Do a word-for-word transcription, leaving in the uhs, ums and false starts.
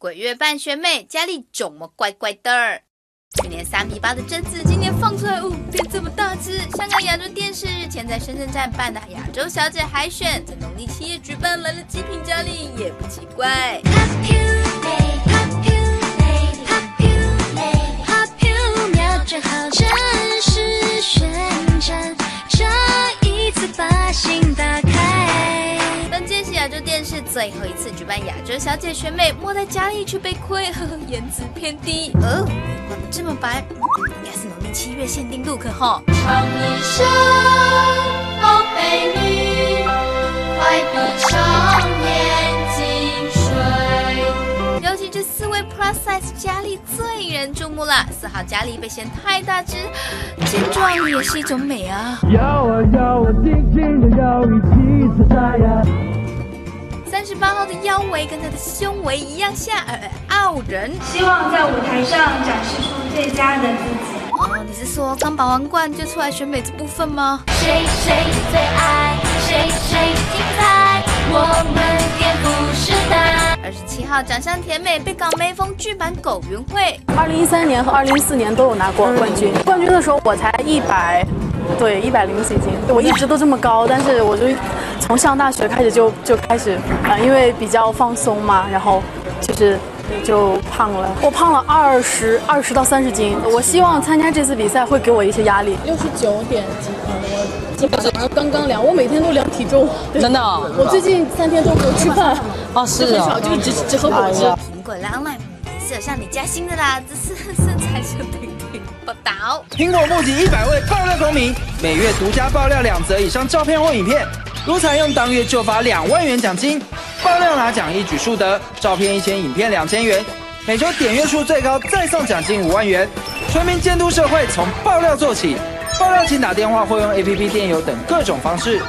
鬼月扮学妹，家里肿么怪怪的。去年三米八的贞子，今年放出来哦，变这么大只。香港亚洲电视日前在深圳站办的亚洲小姐海选，在农历七月举办，来了极品佳丽也不奇怪。最后一次举办亚洲小姐选美，莫在佳丽却被亏，呵呵，颜值偏低。哦，月光这么白，应该是农历七月限定 look 哈。唱一首哦，美女，快闭上眼睛睡。尤其这四位 plus size 佳丽最引人注目啦。四号佳丽被嫌太大只，健壮也是一种美啊。要啊要啊，静静的要一起自在呀。三十八号的腰围跟她的胸围一样吓傲人，希望在舞台上展示出最佳的自己。哦，你是说刚拔完罐就出来选美这部分吗？谁谁最爱，谁谁精彩，我们颠覆时代。二十七号长相甜美，被港妹风剧版苟云慧，二零一三年和二零一四年都有拿过冠军。嗯、冠军的时候我才一百，对，一百零几斤，我一直都这么高，但是我就。从上大学开始就就开始，呃，因为比较放松嘛，然后就是就胖了。我胖了二十二十到三十斤。我希望参加这次比赛会给我一些压力。六十九点几斤，我基本上刚刚量。我每天都量体重，真的、哦。我最近三天都没有吃饭，哦，是很少，就是只只喝果汁。苹果啦 online 是有向你加薪的啦，这是身材是平平报道。苹果募集一百位爆料公民，每月独家爆料两则以上照片或影片。如采用当月就发两万元奖金，爆料拿奖一举数得，照片一千，影片两千元，每周点阅数最高再送奖金五万元。全民监督社会，从爆料做起。爆料请打电话或用 A P P、电邮等各种方式。